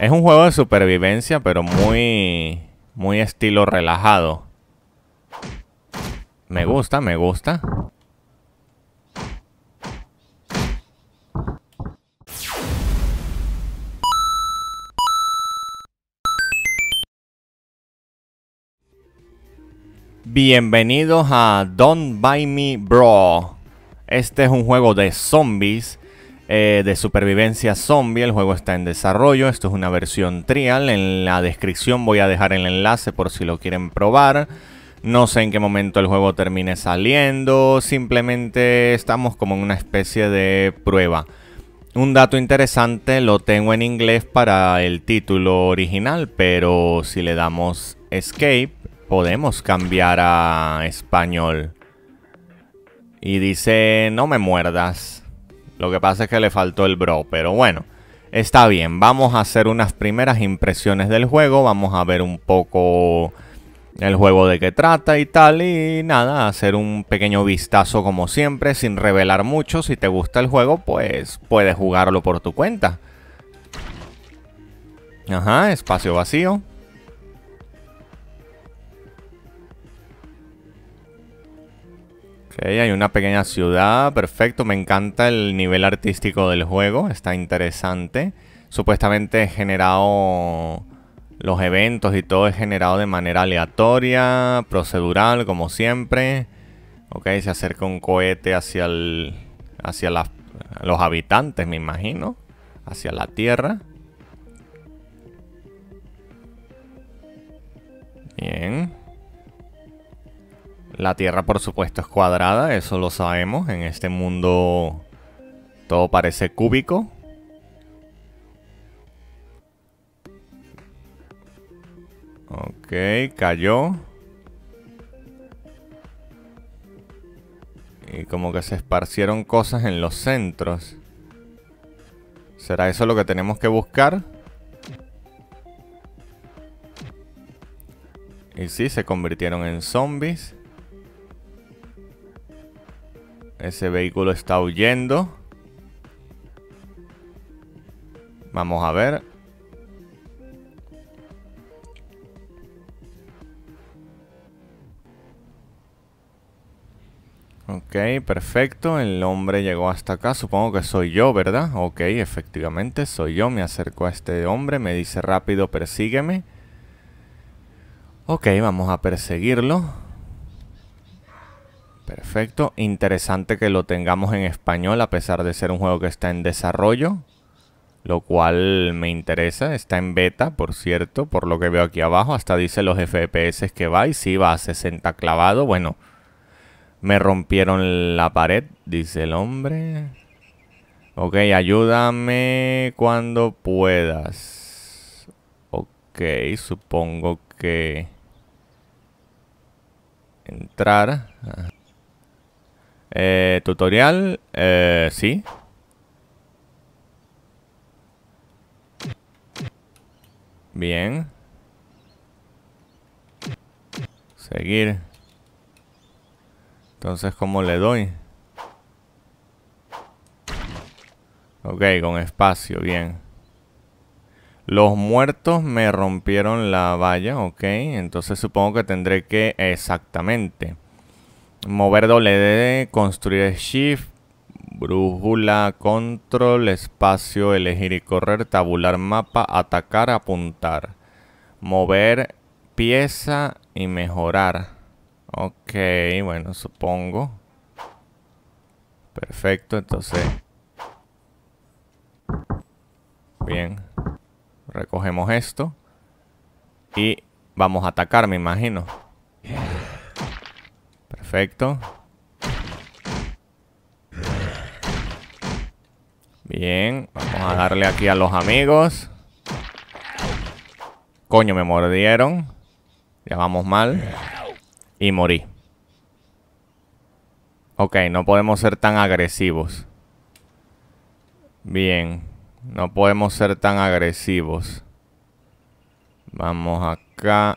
Es un juego de supervivencia, pero muy estilo relajado. Me gusta, me gusta. Bienvenidos a Don't Bite Me Bro. Este es un juego de zombies, de supervivencia zombie. El juego está en desarrollo. Esto es una versión trial. En la descripción voy a dejar el enlace por si lo quieren probar. No sé en qué momento el juego termine saliendo. Simplemente estamos como en una especie de prueba. Un dato interesante, lo tengo en inglés para el título original, pero si le damos escape podemos cambiar a español. Y dice, no me muerdas. Lo que pasa es que le faltó el bro, pero bueno. Está bien, vamos a hacer unas primeras impresiones del juego. Vamos a ver un poco el juego de qué trata y tal. Y nada, hacer un pequeño vistazo como siempre, sin revelar mucho. Si te gusta el juego, pues puedes jugarlo por tu cuenta. Ajá, espacio vacío. Ok, hay una pequeña ciudad, perfecto, me encanta el nivel artístico del juego, está interesante. Supuestamente he generado los eventos y todo es generado de manera aleatoria, procedural, como siempre. Ok, se acerca un cohete hacia los habitantes, me imagino, hacia la Tierra. Bien. La Tierra, por supuesto, es cuadrada, eso lo sabemos. En este mundo todo parece cúbico. Ok, cayó. Y como que se esparcieron cosas en los centros. ¿Será eso lo que tenemos que buscar? Y sí, se convirtieron en zombies. Ese vehículo está huyendo. Vamos a ver. Ok, perfecto. El hombre llegó hasta acá. Supongo que soy yo, ¿verdad? Ok, efectivamente soy yo. Me acerco a este hombre. Me dice rápido, persígueme. Ok, vamos a perseguirlo. Perfecto, interesante que lo tengamos en español a pesar de ser un juego que está en desarrollo, lo cual me interesa. Está en beta, por cierto, por lo que veo aquí abajo. Hasta dice los FPS que va y sí va a 60 clavado. Bueno, me rompieron la pared, dice el hombre. Ok, ayúdame cuando puedas. Ok, supongo que entrar. Tutorial, sí. Bien. Seguir. Entonces, ¿cómo le doy? Ok, con espacio, bien. Los muertos me rompieron la valla, ok. Entonces supongo que tendré que... Exactamente. Mover WD, construir shift, brújula, control, espacio, elegir y correr, tabular mapa, atacar, apuntar, mover pieza y mejorar. Ok, bueno, supongo. Perfecto, entonces. Bien. Recogemos esto. Y vamos a atacar, me imagino. Perfecto. Bien, vamos a darle aquí a los amigos. Coño, me mordieron. Ya vamos mal. Y morí. Ok, no podemos ser tan agresivos. Bien, no podemos ser tan agresivos. Vamos acá.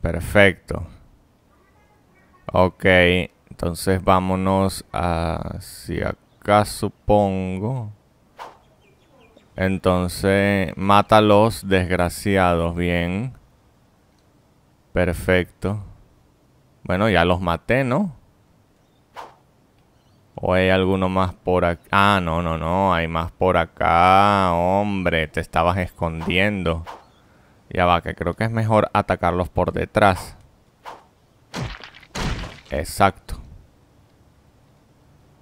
Perfecto. Ok, entonces vámonos hacia acá, supongo. Entonces, mátalos, desgraciados. Bien. Perfecto. Bueno, ya los maté, ¿no? ¿O hay alguno más por acá? Ah, no, no, no. Hay más por acá. Hombre, te estabas escondiendo. Ya va, que creo que es mejor atacarlos por detrás. Exacto.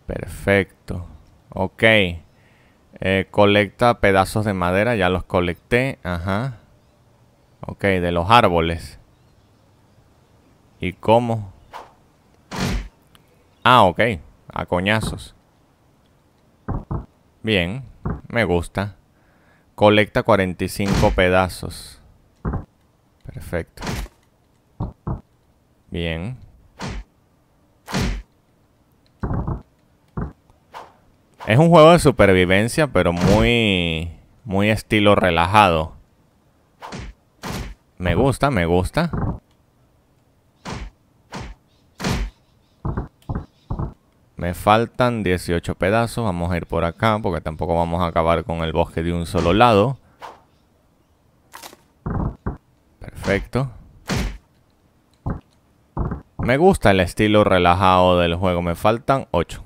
Perfecto. Ok. Colecta pedazos de madera. Ya los colecté. Ajá. Ok, de los árboles. ¿Y cómo? Ah, ok. A coñazos. Bien. Me gusta. Colecta 45 pedazos. Perfecto. Bien. Es un juego de supervivencia, pero muy... muy estilo relajado. Me gusta, me gusta. Me faltan 18 pedazos. Vamos a ir por acá, porque tampoco vamos a acabar con el bosque de un solo lado. Perfecto. Me gusta el estilo relajado del juego. Me faltan 8.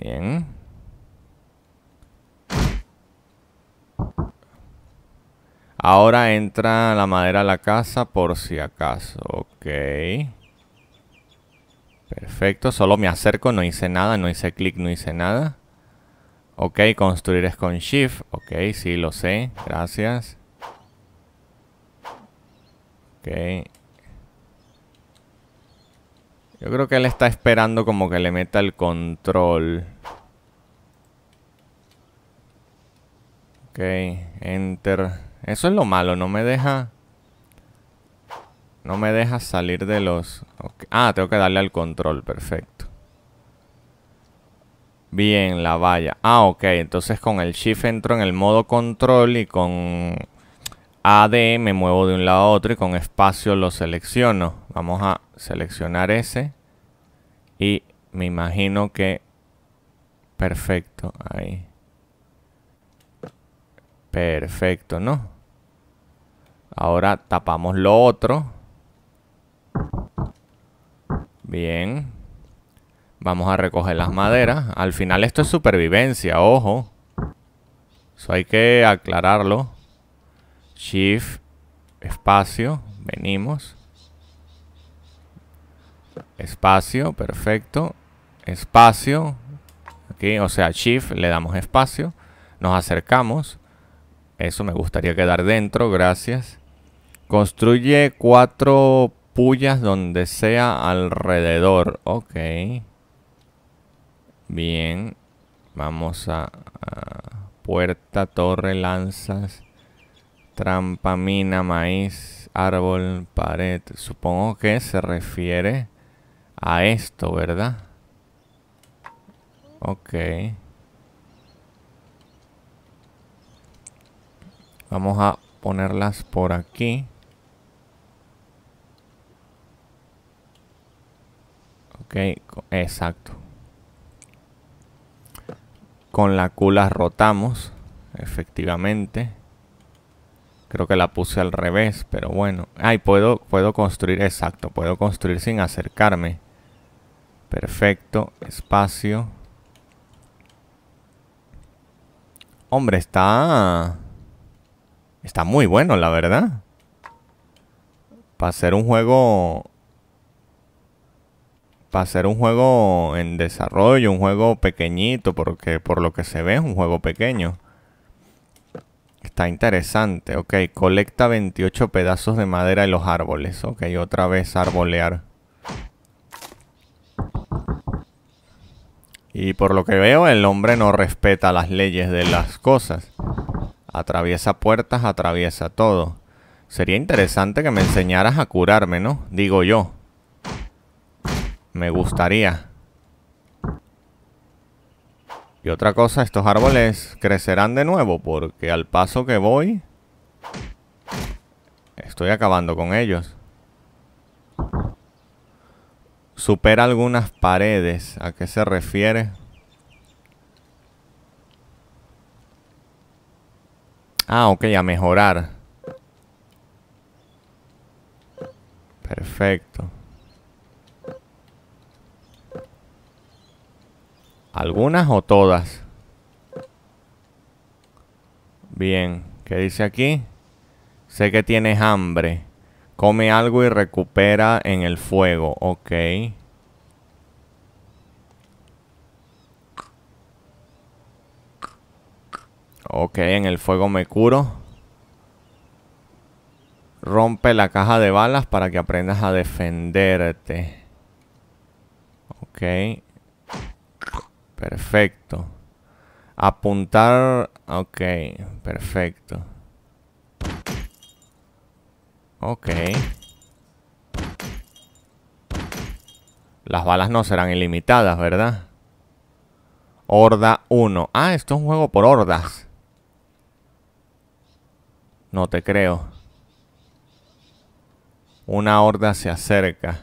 Bien. Ahora entra la madera a la casa por si acaso. Ok. Perfecto, solo me acerco, no hice nada, no hice clic, no hice nada. Ok, construir es con Shift. Ok, sí, lo sé, gracias. Ok. Yo creo que él está esperando como que le meta el control. Ok, Enter. Eso es lo malo, no me deja... no me deja salir de los... Okay. Ah, tengo que darle al control. Perfecto. Bien, la valla. Ah, ok. Entonces con el Shift entro en el modo control y con AD me muevo de un lado a otro y con espacio lo selecciono. Vamos a seleccionar ese. Y me imagino que... perfecto. Ahí. Perfecto, ¿no? Ahora tapamos lo otro. Bien. Vamos a recoger las maderas. Al final esto es supervivencia, ojo. Eso hay que aclararlo. Shift, espacio, venimos. Espacio, perfecto. Espacio. Aquí, o sea, Shift, le damos espacio. Nos acercamos. Eso me gustaría quedar dentro, gracias. Construye 4 puyas donde sea alrededor. Ok. Bien. Vamos a puerta, torre, lanzas, trampa, mina, maíz, árbol, pared. Supongo que se refiere a esto, ¿verdad? Ok. Vamos a ponerlas por aquí. Ok, exacto. Con la Q las rotamos, efectivamente. Creo que la puse al revés, pero bueno. Ay, puedo construir, exacto. Puedo construir sin acercarme. Perfecto, espacio. Hombre, está muy bueno, la verdad. Para ser un juego... para ser un juego en desarrollo, un juego pequeñito, porque por lo que se ve es un juego pequeño. Está interesante. Ok, colecta 28 pedazos de madera de los árboles. Ok, otra vez arbolear. Y por lo que veo, el hombre no respeta las leyes de las cosas. Atraviesa puertas, atraviesa todo. Sería interesante que me enseñaras a curarme, ¿no? Digo yo. Me gustaría. Y otra cosa, estos árboles crecerán de nuevo, porque al paso que voy, estoy acabando con ellos. Supera algunas paredes. ¿A qué se refiere? Ah, ok, a mejorar. Perfecto. ¿Algunas o todas? Bien, ¿qué dice aquí? Sé que tienes hambre. Come algo y recupera en el fuego. Ok. Ok, en el fuego me curo. Rompe la caja de balas para que aprendas a defenderte. Ok. Perfecto. Apuntar. Ok, perfecto. Ok. Las balas no serán ilimitadas, ¿verdad? Horda 1. Ah, esto es un juego por hordas. No te creo. Una horda se acerca.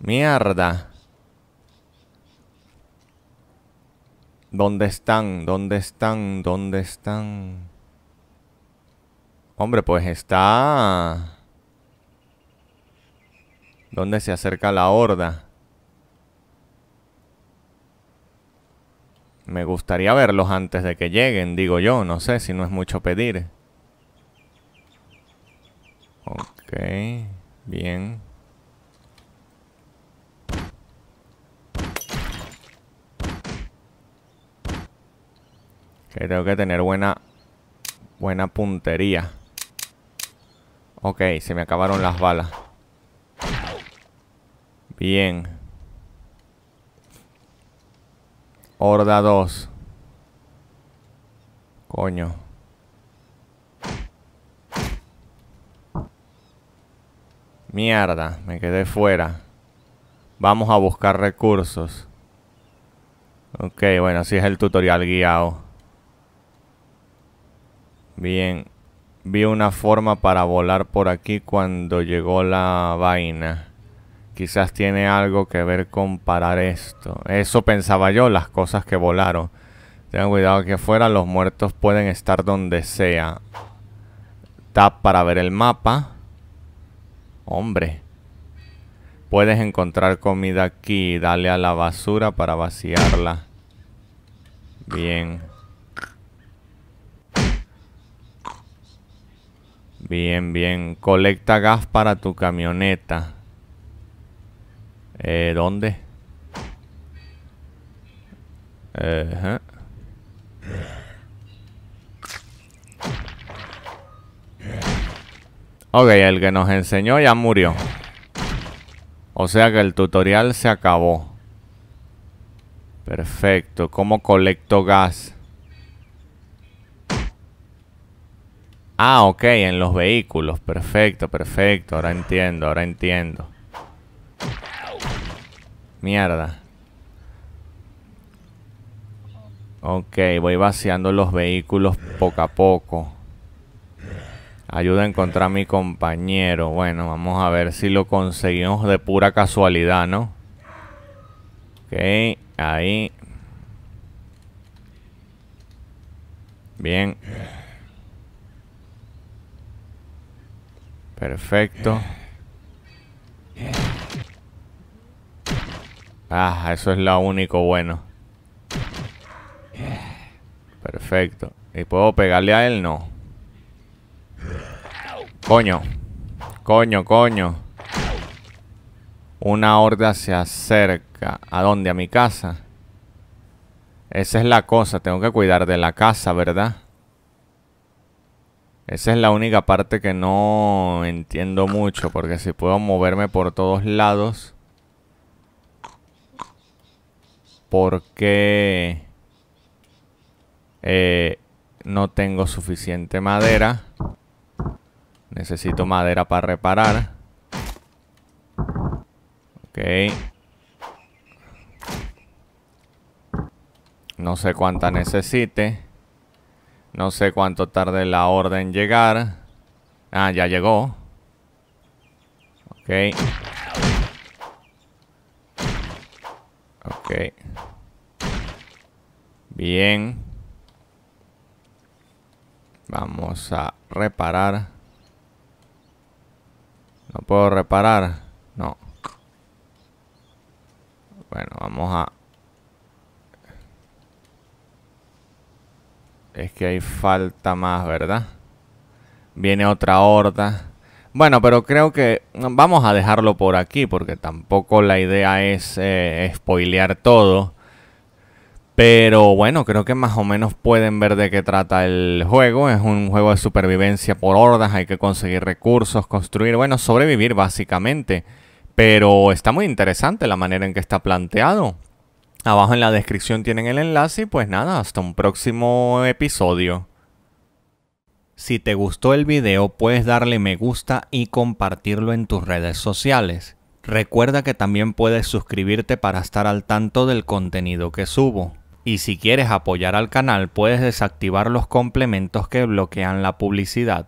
Mierda. ¿Dónde están? ¿Dónde están? ¿Dónde están? Hombre, pues está... ¿Dónde se acerca la horda? Me gustaría verlos antes de que lleguen, digo yo. No sé si no es mucho pedir. Ok, bien. Tengo que tener buena puntería. Ok, se me acabaron las balas. Bien. Horda 2. Coño. Mierda, me quedé fuera. Vamos a buscar recursos. Ok, bueno, así es el tutorial guiado. Bien, vi una forma para volar por aquí cuando llegó la vaina. Quizás tiene algo que ver con parar esto. Eso pensaba yo, las cosas que volaron. Tengan cuidado que afuera los muertos pueden estar donde sea. Tap para ver el mapa. Hombre. Puedes encontrar comida aquí. Dale a la basura para vaciarla. Bien. Bien, bien. Colecta gas para tu camioneta. ¿Dónde? Ok, el que nos enseñó ya murió. O sea que el tutorial se acabó. Perfecto. ¿Cómo colecto gas? Ah, ok, en los vehículos. Perfecto, perfecto. Ahora entiendo, ahora entiendo. Mierda. Ok, voy vaciando los vehículos poco a poco. Ayuda a encontrar a mi compañero. Bueno, vamos a ver si lo conseguimos de pura casualidad, ¿no? Ok, ahí. Bien. Perfecto. Ah, eso es lo único bueno. Perfecto. ¿Y puedo pegarle a él? No. Coño. Coño, coño. Una horda se acerca. ¿A dónde? ¿A mi casa? Esa es la cosa. Tengo que cuidar de la casa, ¿verdad? Esa es la única parte que no entiendo mucho. Porque si puedo moverme por todos lados... ¿Por qué no tengo suficiente madera? Necesito madera para reparar. Ok. No sé cuánta necesite. No sé cuánto tarde la horda en llegar. Ah, ya llegó. Ok. Ok. Bien. Vamos a reparar. ¿No puedo reparar? No. Bueno, vamos a... Es que ahí falta más, ¿verdad? Viene otra horda. Bueno, pero creo que vamos a dejarlo por aquí porque tampoco la idea es spoilear todo. Pero bueno, creo que más o menos pueden ver de qué trata el juego. Es un juego de supervivencia por hordas, hay que conseguir recursos, construir, bueno, sobrevivir básicamente. Pero está muy interesante la manera en que está planteado. Abajo en la descripción tienen el enlace y pues nada, hasta un próximo episodio. Si te gustó el video puedes darle me gusta y compartirlo en tus redes sociales. Recuerda que también puedes suscribirte para estar al tanto del contenido que subo. Y si quieres apoyar al canal puedes desactivar los complementos que bloquean la publicidad.